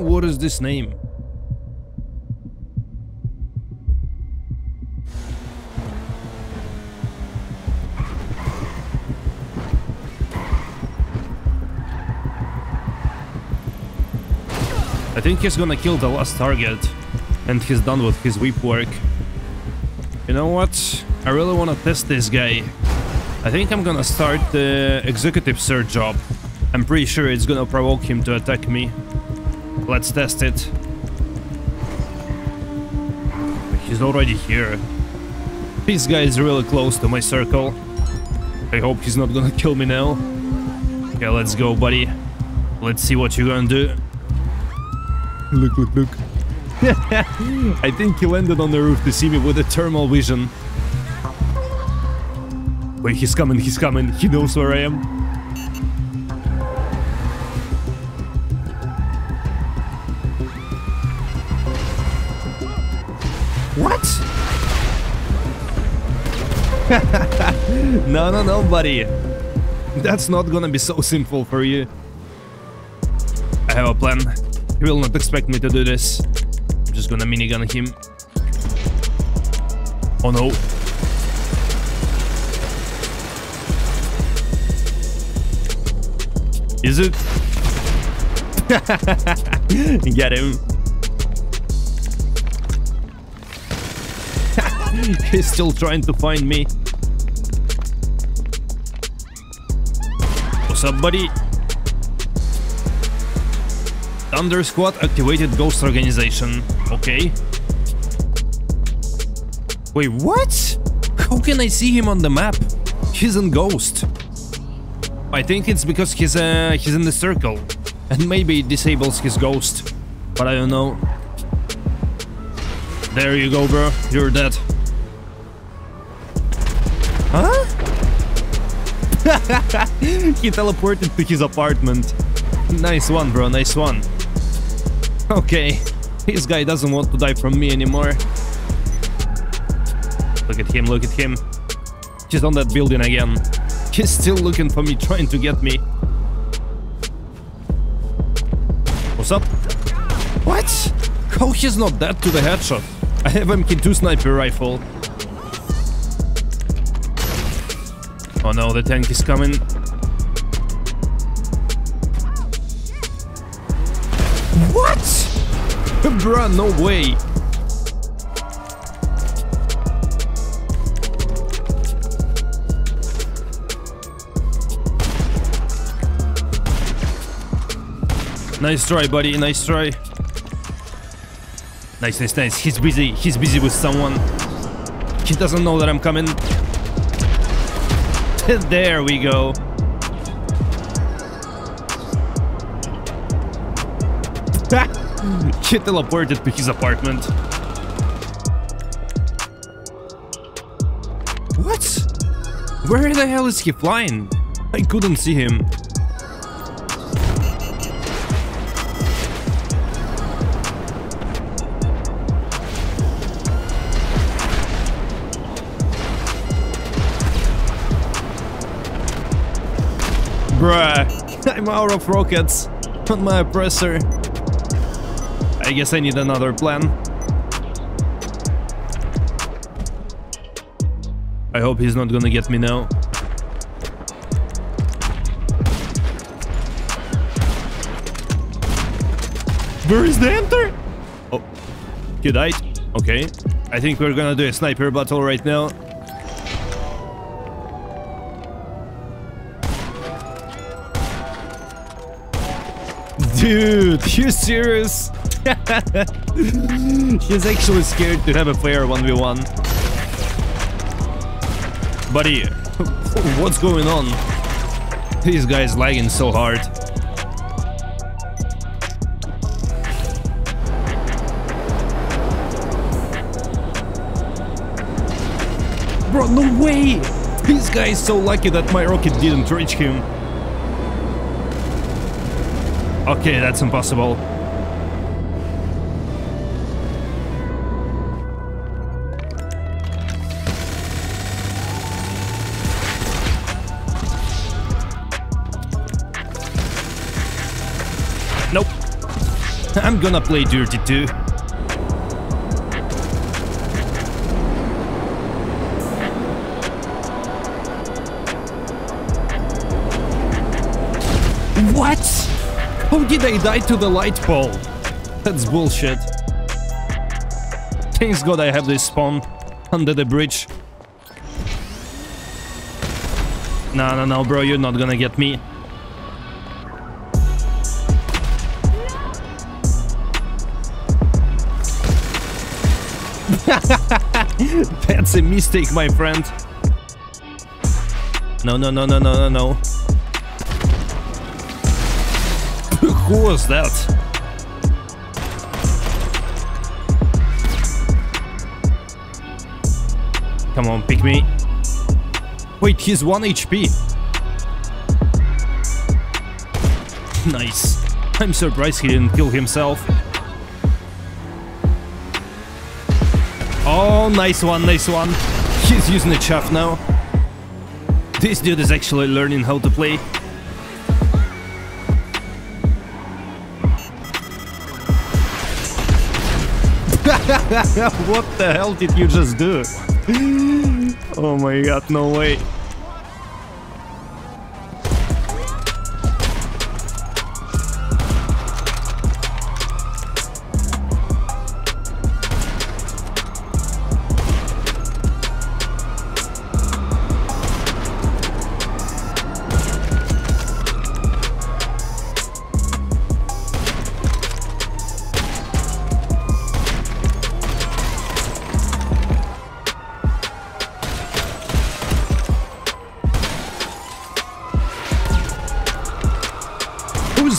What is this name? I think he's gonna kill the last target and he's done with his whip work. You know what? I really wanna test this guy. I think I'm gonna start the executive search job. I'm pretty sure it's gonna provoke him to attack me. Let's test it. He's already here. This guy is really close to my circle. I hope he's not gonna kill me now. Okay, let's go, buddy. Let's see what you're gonna do. Look, look, look. I think he landed on the roof to see me with a thermal vision. Wait, he's coming, he's coming. He knows where I am. What? No, no, no, buddy. That's not gonna be so simple for you. I have a plan. He will not expect me to do this. I'm just gonna minigun him. Oh no. Is it? Get him. He's still trying to find me. What's up, buddy? Thunder Squad activated Ghost Organization. Okay. Wait, what? How can I see him on the map? He's in Ghost. I think it's because he's in the circle. And maybe it disables his Ghost. But I don't know. There you go, bro. You're dead. Huh? He teleported to his apartment. Nice one, bro. Nice one. Okay, this guy doesn't want to die from me anymore. Look at him, look at him. He's on that building again. He's still looking for me, trying to get me. What's up? What? How he's not dead to the headshot? I have MK2 sniper rifle. Oh no, the tank is coming. What? Bruh, no way. Nice try, buddy. Nice try. Nice, nice, nice. He's busy. He's busy with someone. He doesn't know that I'm coming. There we go. He teleported to his apartment. What? Where the hell is he flying? I couldn't see him. Bruh, I'm out of rockets on my oppressor. I guess I need another plan. I hope he's not gonna get me now. Where is the enter? Oh, he died. Okay. I think we're gonna do a sniper battle right now. Dude, you serious? He's actually scared to have a fair 1v1. Buddy, what's going on? This guy's lagging so hard. Bro, no way! This guy is so lucky that my rocket didn't reach him. Okay, that's impossible. Nope. I'm gonna play dirty too. What? How did I die to the light pole? That's bullshit. Thanks God I have this spawn under the bridge. No, bro, you're not gonna get me. That's a mistake, my friend. No. Who was that? Come on, pick me. Wait, he's 1 HP. Nice. I'm surprised he didn't kill himself. Oh, nice one. He's using a chaff now. This dude is actually learning how to play. What the hell did you just do? Oh my god, no way.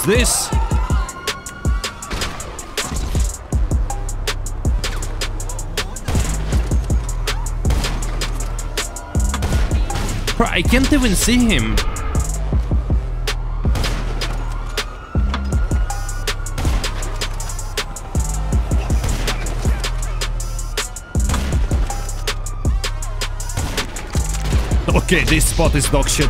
This? Bro, I can't even see him. Okay, this spot is dog shit.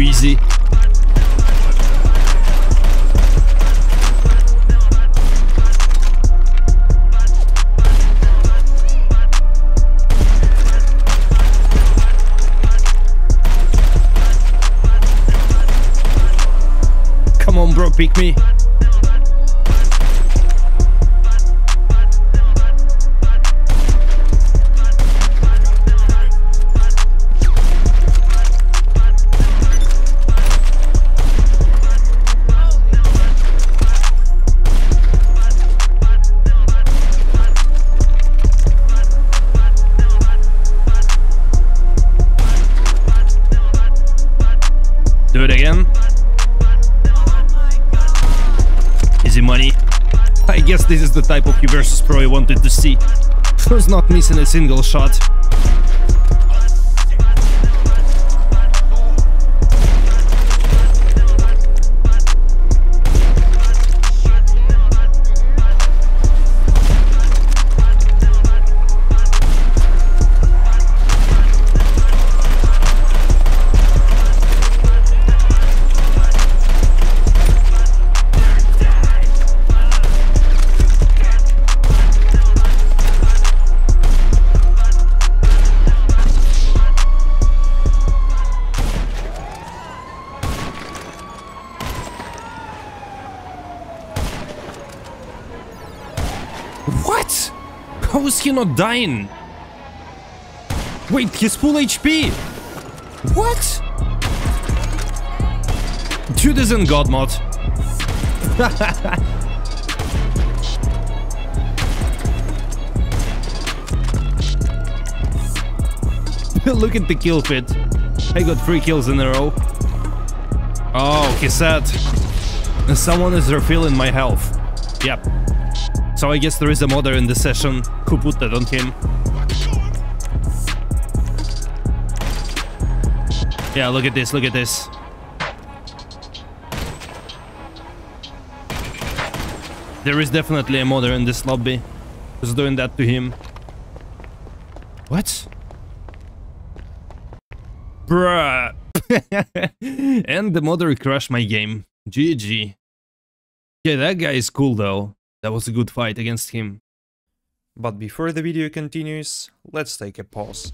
Easy. Come on, bro, pick me. Do it again. Easy money. I guess this is the type of UVersusPro I wanted to see. Who's not missing a single shot? What? How is he not dying? Wait, he's full HP! What? Dude is in God mod. Look at the kill feed. I got 3 kills in a row. Oh, he said someone is refilling my health. Yep. So I guess there is a modder in this session who put that on him. Yeah, look at this, look at this. There is definitely a modder in this lobby who's doing that to him. What? Bruh. And the modder crashed my game. GG. Yeah, that guy is cool though. That was a good fight against him. But before the video continues, let's take a pause.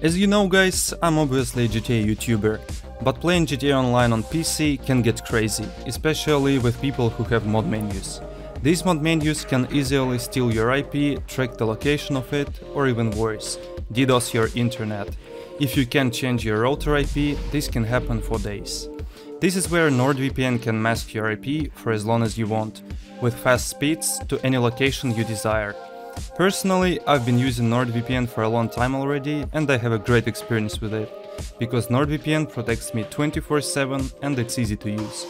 As you know guys, I'm obviously a GTA YouTuber, but playing GTA Online on PC can get crazy, especially with people who have mod menus. These mod menus can easily steal your IP, track the location of it, or even worse, DDoS your internet. If you can't change your router IP, this can happen for days. This is where NordVPN can mask your IP for as long as you want, with fast speeds to any location you desire. Personally, I've been using NordVPN for a long time already, and I have a great experience with it, because NordVPN protects me 24/7 and it's easy to use.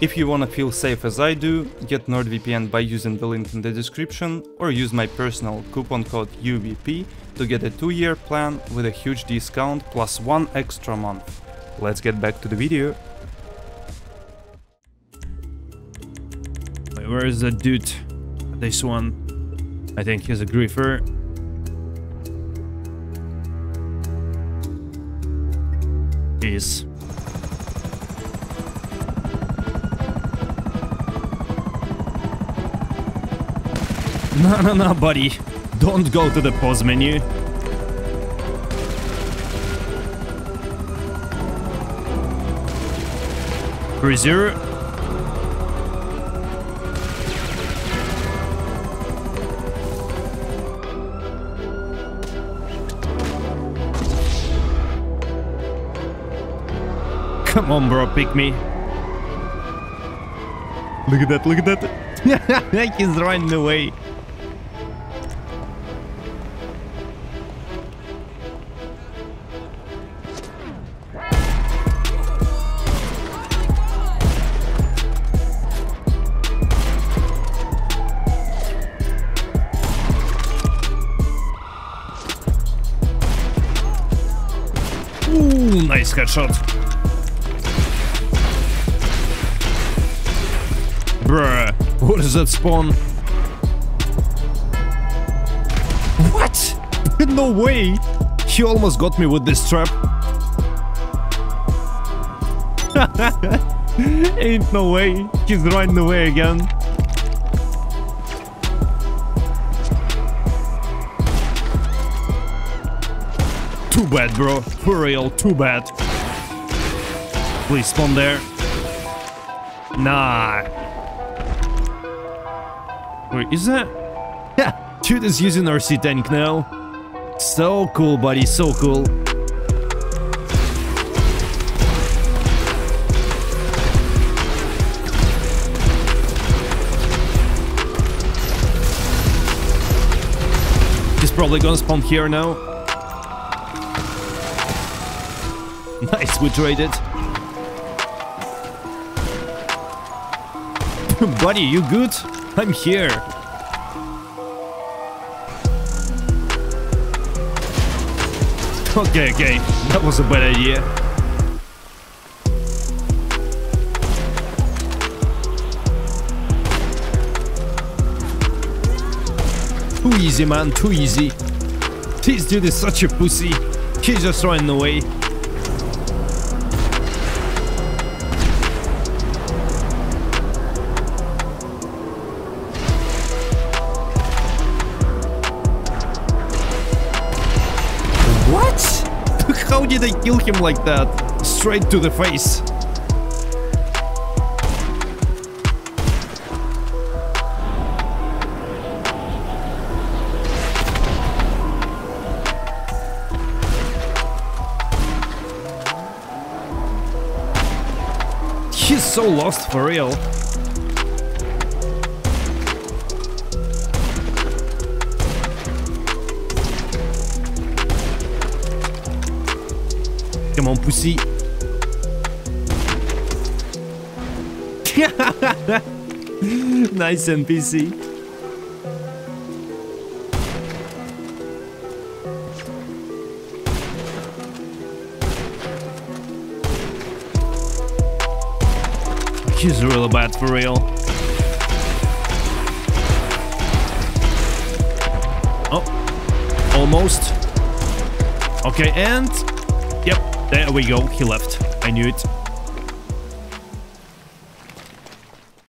If you wanna feel safe as I do, get NordVPN by using the link in the description or use my personal coupon code UVP to get a 2-year plan with a huge discount plus 1 extra month. Let's get back to the video. Wait, where is that dude? This one. I think he's a griefer. He is. No, buddy. Don't go to the pause menu. Freezer. Come on, bro, pick me. Look at that, look at that. He's running away. Ooh, nice headshot. Bruh, what is that spawn? What? No way! He almost got me with this trap. Ain't no way. He's running away again. Too bad, bro. For real, too bad. Please spawn there. Nah. Where is that? Yeah, dude is using RC tank now. So cool, buddy. So cool. He's probably gonna spawn here now. Nice, we traded. Buddy, you good? I'm here. Okay. That was a bad idea. Too easy, man. Too easy. This dude is such a pussy. He's just running away. How did I kill him like that? Straight to the face. He's so lost for real. Come on, pussy. Nice NPC. He's really bad for real. Oh, almost. Okay, and yep, there we go. He left. I knew it.